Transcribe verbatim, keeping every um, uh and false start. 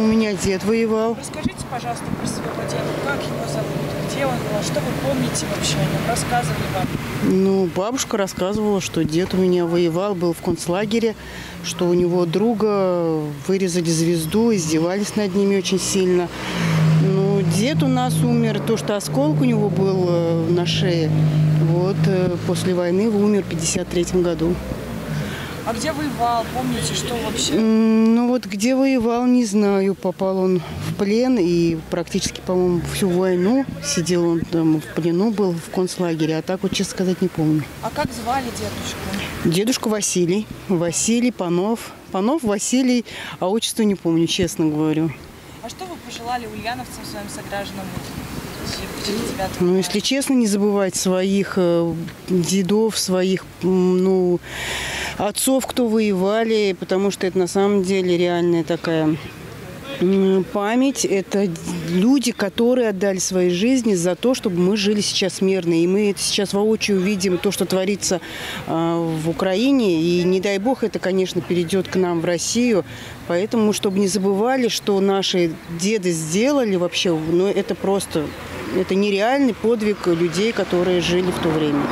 У меня дед воевал. Расскажите, пожалуйста, про своего деда. Как его зовут? Где он был? Что вы помните вообще о нем? Рассказывали вам? Ну, бабушка рассказывала, что дед у меня воевал, был в концлагере, что у него друга вырезали звезду, издевались над ними очень сильно. Ну, дед у нас умер, то, что осколок у него был на шее, вот, после войны умер в пятьдесят третьем году. А где воевал? Помните, что вообще? Ну вот где воевал, не знаю. Попал он в плен и практически, по-моему, всю войну сидел он там, в плену был, в концлагере. А так вот, честно сказать, не помню. А как звали дедушку? Дедушка Василий. Василий Панов. Панов Василий, а отчество не помню, честно говорю. А что вы пожелали ульяновцам, своим согражданам? Ну, если честно, не забывать своих дедов, своих, ну, отцов, кто воевали, потому что это на самом деле реальная такая память. Это люди, которые отдали свои жизни за то, чтобы мы жили сейчас мирно. И мы это сейчас воочию видим, то, что творится в Украине. И не дай бог, это, конечно, перейдет к нам в Россию. Поэтому, чтобы не забывали, что наши деды сделали вообще, ну, это просто... Это нереальный подвиг людей, которые жили в то время.